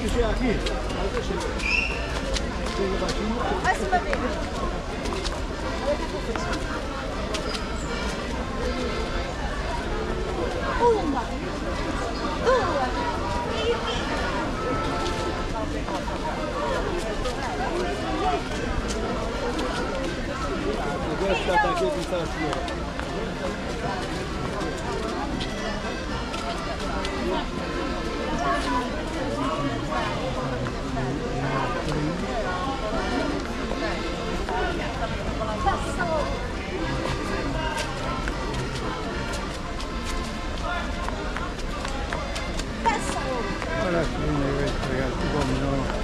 quiser aqui, mas eu chego. Chega baixinho. Vai se bater. Uma. Duas. Eu gosto de estar aqui com essa senhora. Olha aqui, né? Vai entregar tudo ao milhão.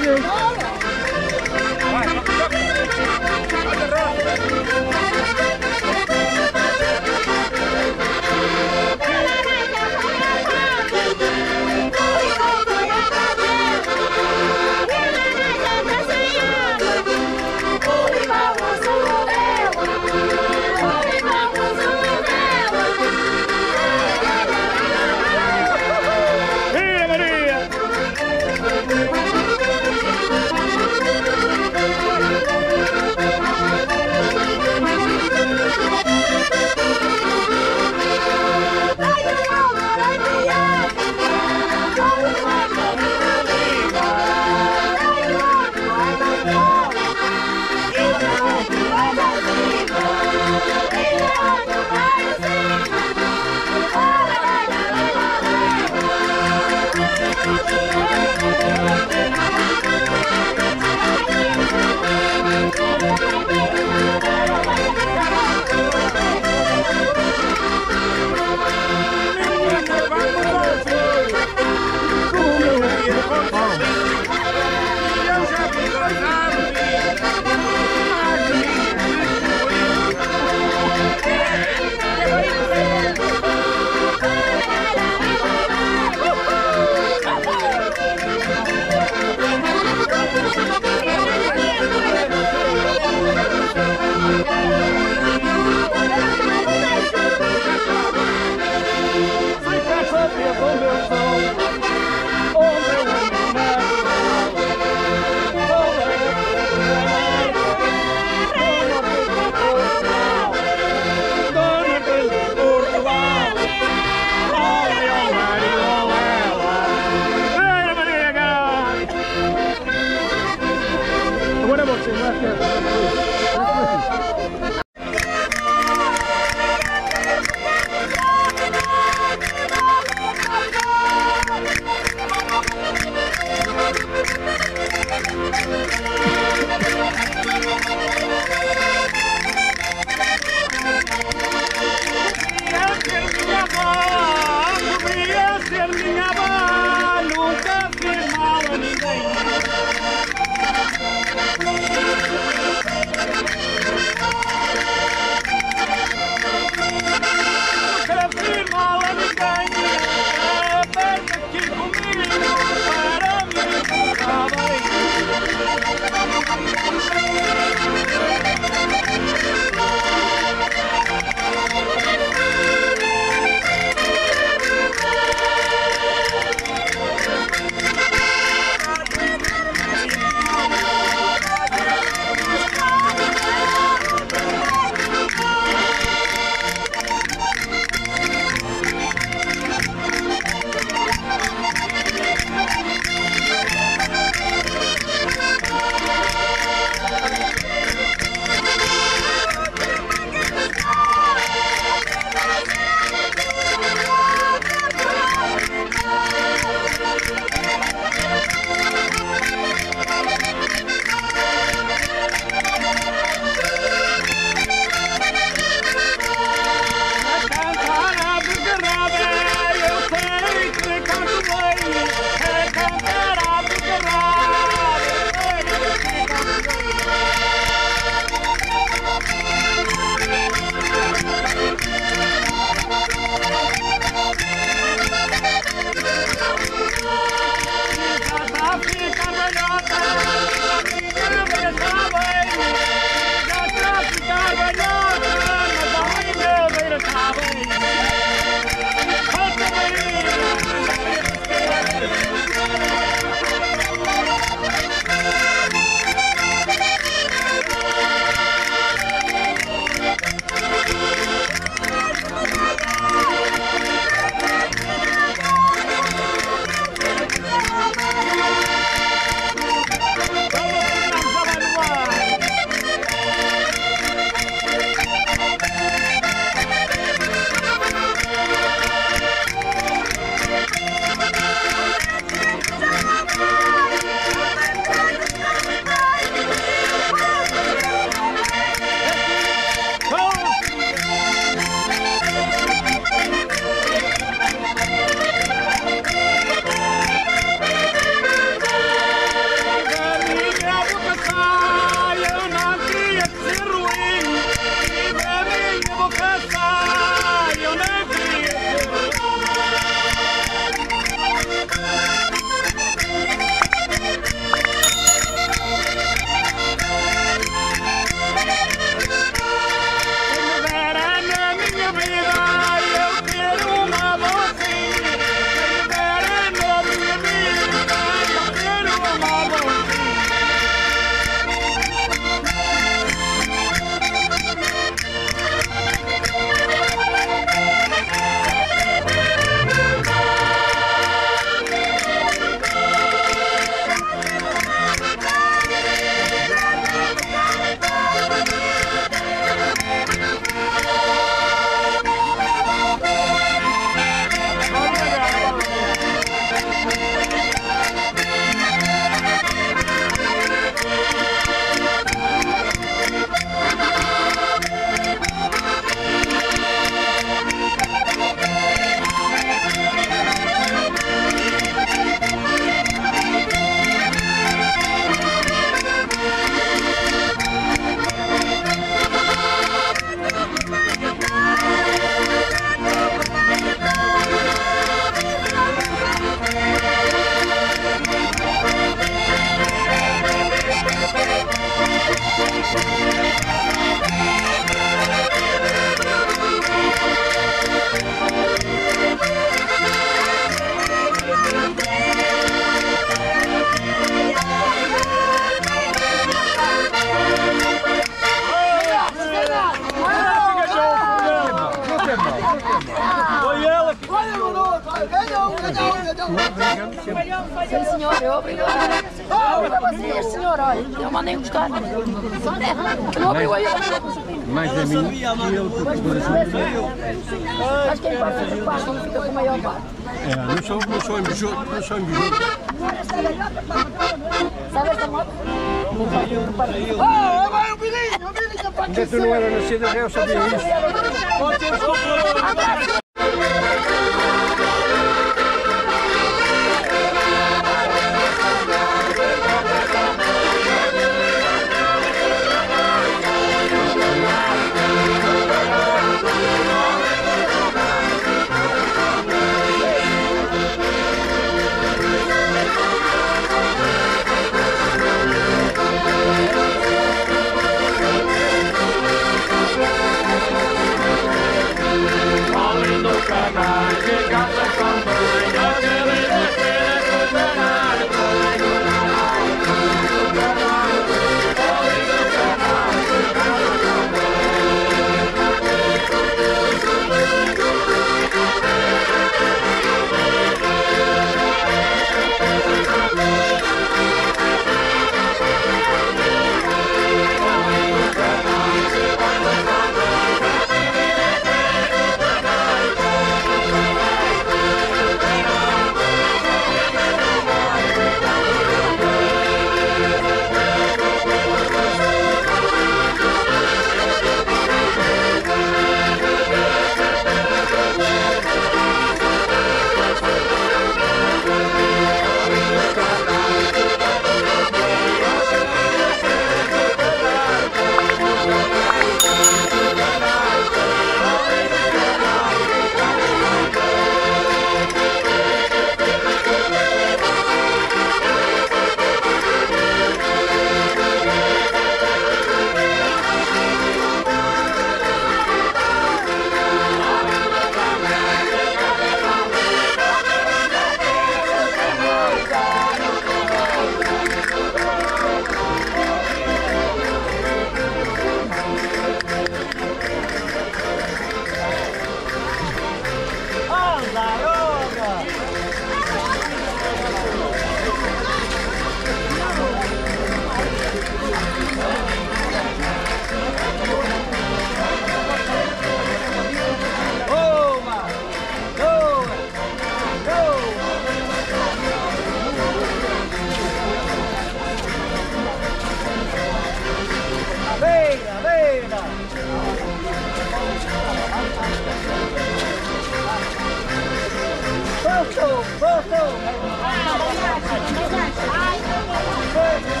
Go, go, go!